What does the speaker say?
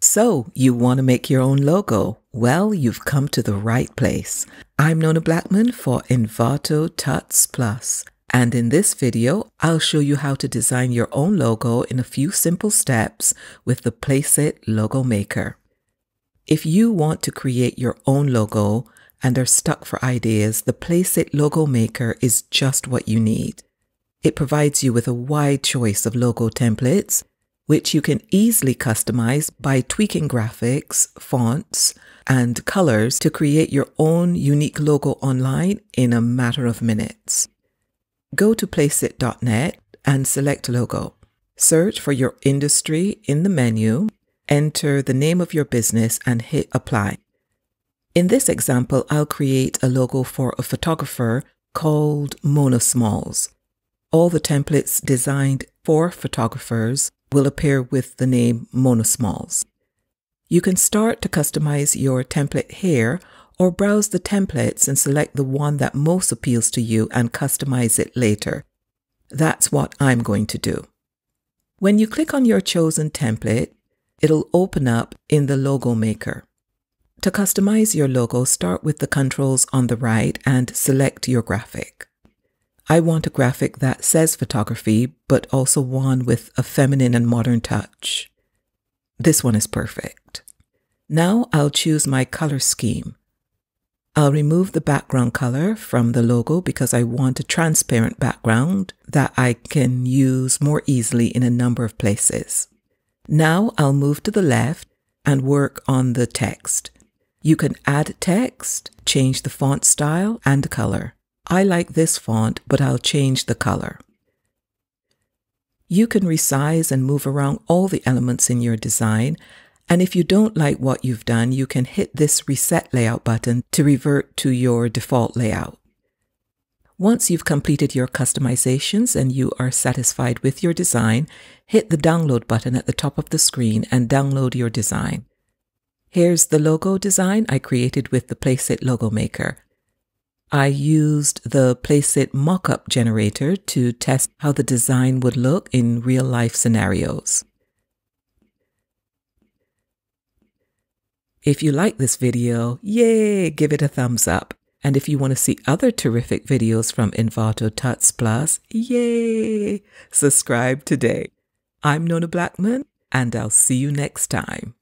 So, you want to make your own logo? Well, you've come to the right place. I'm Nona Blackman for Envato Tuts+, and in this video, I'll show you how to design your own logo in a few simple steps with the Placeit Logo Maker. If you want to create your own logo and are stuck for ideas, the Placeit Logo Maker is just what you need. It provides you with a wide choice of logo templates, which you can easily customize by tweaking graphics, fonts, and colors to create your own unique logo online in a matter of minutes. Go to placeit.net and select logo. Search for your industry in the menu, enter the name of your business and hit apply. In this example, I'll create a logo for a photographer called Mona Smalls. All the templates designed for photographers will appear with the name Mona Smalls. You can start to customize your template here or browse the templates and select the one that most appeals to you and customize it later. That's what I'm going to do. When you click on your chosen template, it'll open up in the Logo Maker. To customize your logo, start with the controls on the right and select your graphic. I want a graphic that says photography, but also one with a feminine and modern touch. This one is perfect. Now I'll choose my color scheme. I'll remove the background color from the logo because I want a transparent background that I can use more easily in a number of places. Now I'll move to the left and work on the text. You can add text, change the font style and color. I like this font, but I'll change the color. You can resize and move around all the elements in your design, and if you don't like what you've done, you can hit this Reset Layout button to revert to your default layout. Once you've completed your customizations and you are satisfied with your design, hit the Download button at the top of the screen and download your design. Here's the logo design I created with the Placeit Logo Maker. I used the Placeit mockup generator to test how the design would look in real-life scenarios. If you like this video, yay, give it a thumbs up. And if you want to see other terrific videos from Envato Tuts+, yay, subscribe today. I'm Nona Blackman, and I'll see you next time.